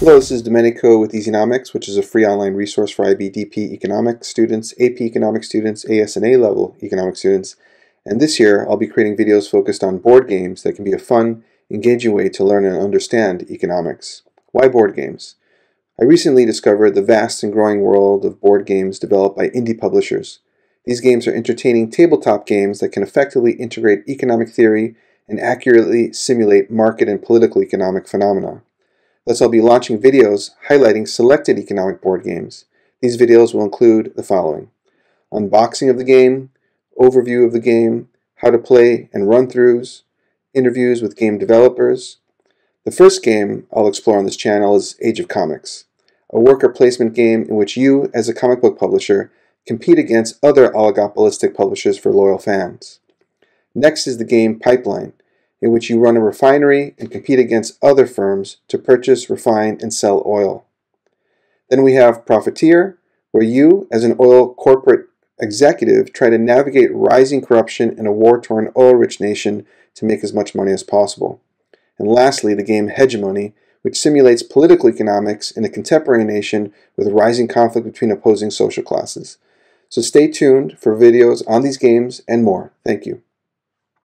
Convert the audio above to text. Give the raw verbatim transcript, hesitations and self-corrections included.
Hello, this is Domenico with EZnomics, which is a free online resource for I B D P economics students, A P economics students, A S and A-level economics students, and this year I'll be creating videos focused on board games that can be a fun, engaging way to learn and understand economics. Why board games? I recently discovered the vast and growing world of board games developed by indie publishers. These games are entertaining tabletop games that can effectively integrate economic theory and accurately simulate market and political economic phenomena. Thus, I'll be launching videos highlighting selected economic board games. These videos will include the following: unboxing of the game, overview of the game, how to play and run-throughs, interviews with game developers. The first game I'll explore on this channel is Age of Comics, a worker placement game in which you, as a comic book publisher, compete against other oligopolistic publishers for loyal fans. Next is the game Pipeline, in which you run a refinery and compete against other firms to purchase, refine, and sell oil. Then we have Profiteer, where you, as an oil corporate executive, try to navigate rising corruption in a war-torn oil-rich nation to make as much money as possible. And lastly, the game Hegemony, which simulates political economics in a contemporary nation with rising conflict between opposing social classes. So stay tuned for videos on these games and more. Thank you.